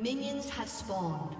Minions have spawned.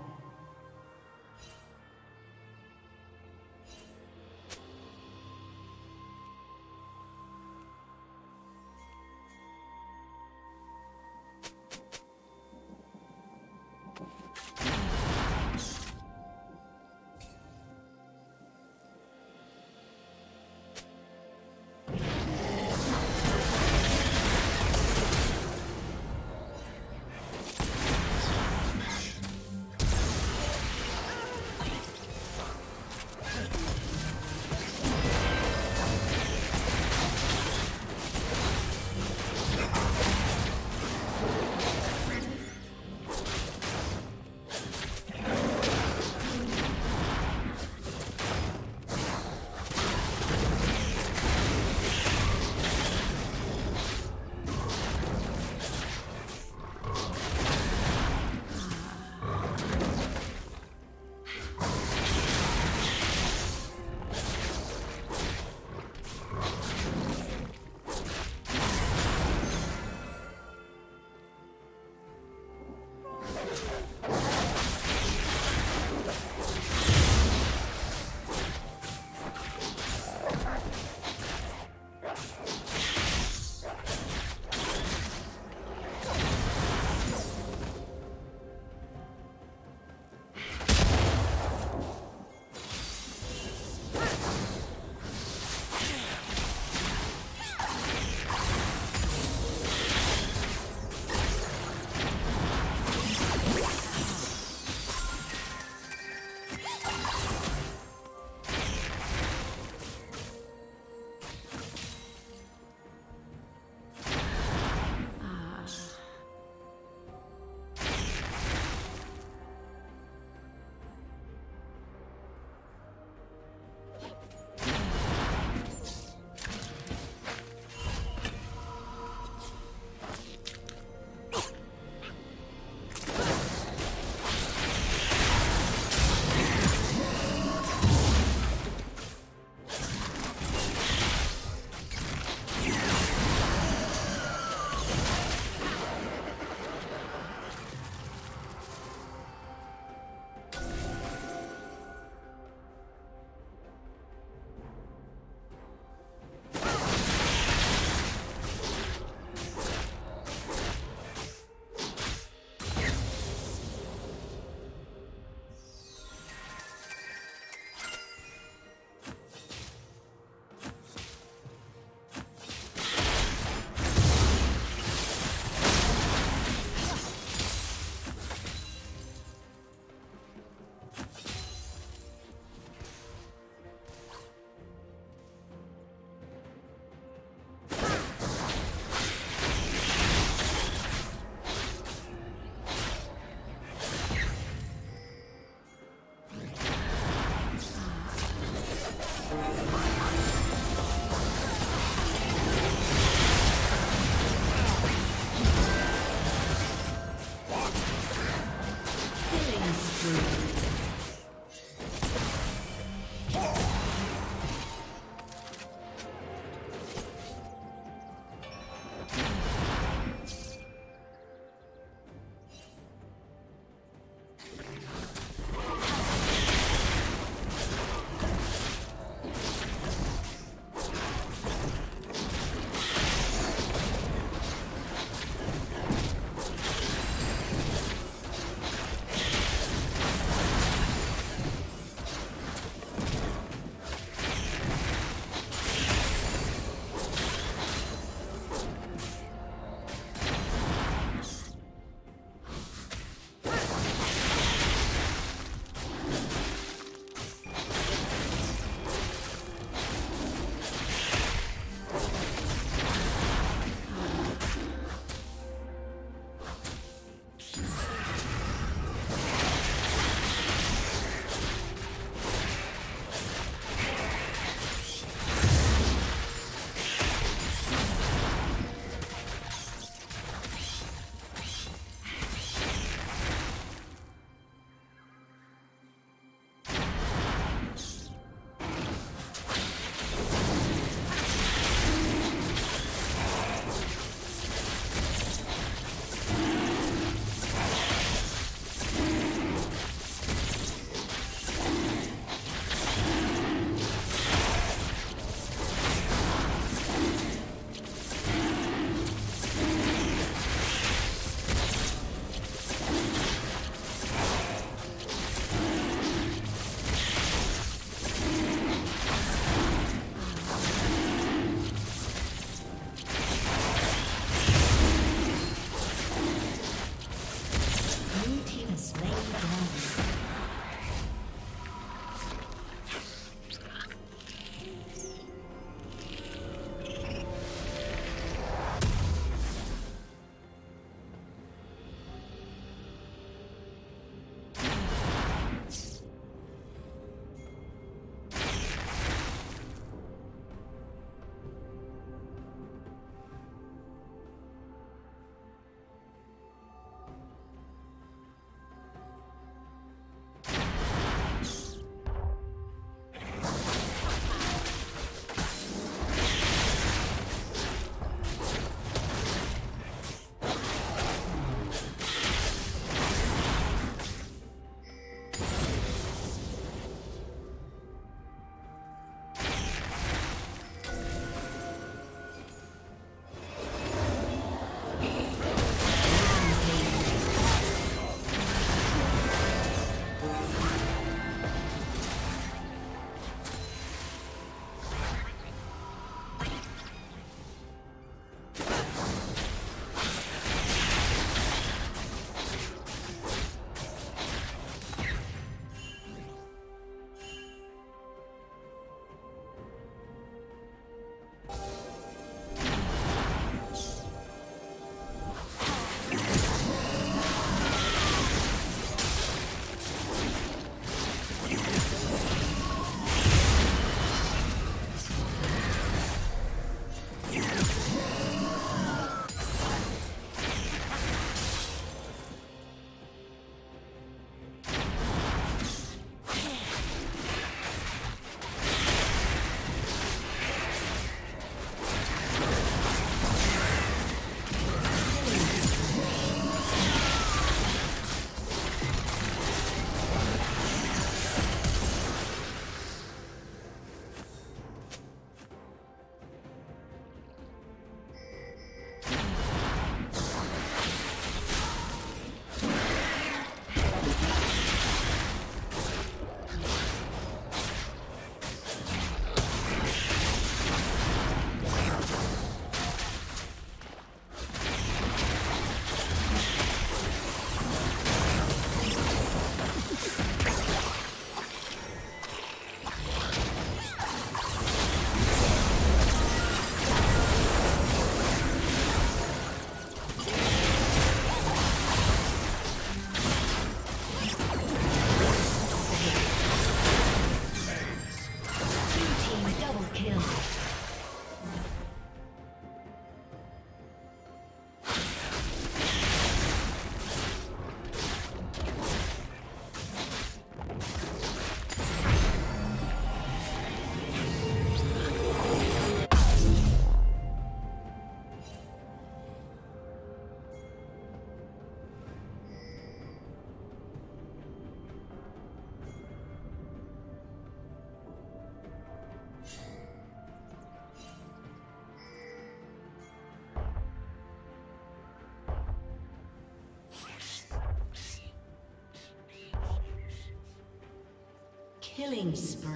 Killing spree.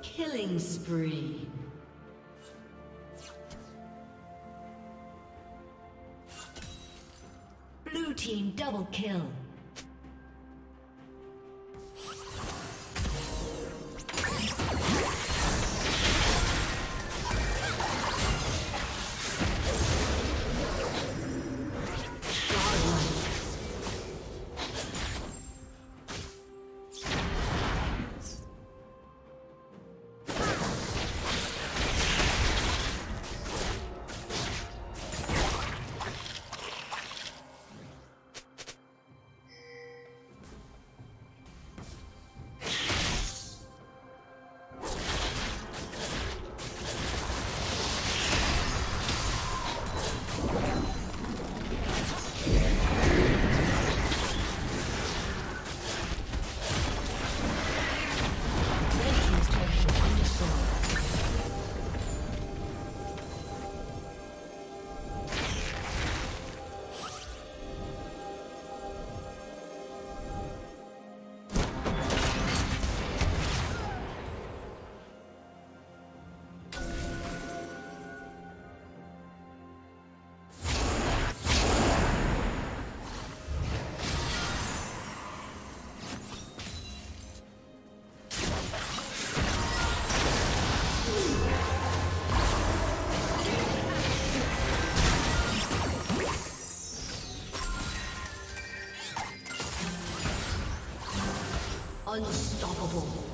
Killing spree. Blue team double kill. Unstoppable.